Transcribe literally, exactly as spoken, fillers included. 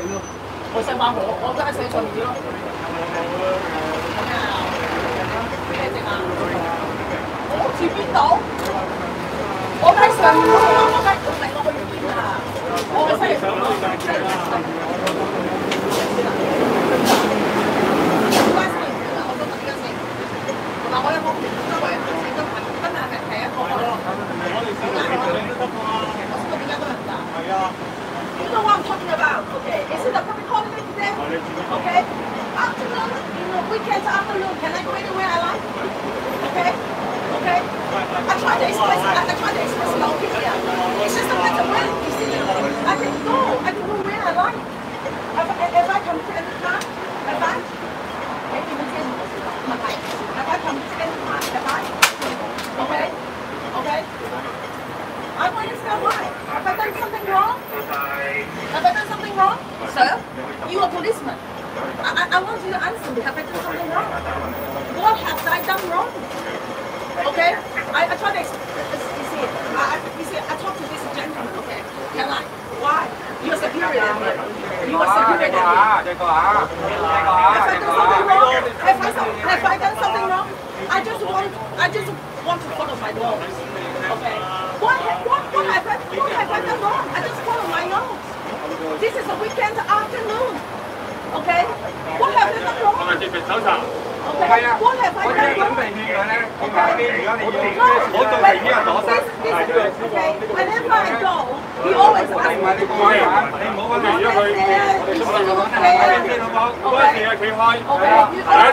佢咯，我西瓜河，我家寫錯字咯。咩隻啊？我住邊度？我喺上邊，我喺度嚟，我去邊啊？我喺西貢咯。關西園啊！我都等緊先。嗱，我有冇周圍行先都行？今日係第一個咯。我哋先嚟嘅，你都得嘛？我先點解都唔得？係啊。 You know what I'm talking about, okay? Is it a public holiday today? Okay? Afternoon, you know, weekends afternoon, can I go anywhere I like? Okay? Okay? I try to express, I try to express my opinion. It's just a matter of when, you see. I can go, I can go where I like. If, if I come to any time, if I, maybe we can, if I come to any time, if I, okay? Okay? I want to understand why. Have I done something wrong? Have I done something wrong? Sir, you are a policeman. I, I, I want you to answer me. Have I done something wrong? What have I done wrong? Okay? I, I try to explain. You see, I, you see, I talk to this gentleman, okay? Can I? Why? You are superior than me. You are superior than me. Have I done something wrong? Have I, have I done something wrong? I just want, I just want to follow my laws. Okay? What, what, what, have I, what have I done wrong? I just follow my nose. This is a weekend afternoon. Okay? What have I done wrong? Okay? What have I done wrong? Okay? Whenever I go, he always asks me to go there. Okay? Okay? Okay? Okay? 有需要嘅話咧，就直接入嚟。我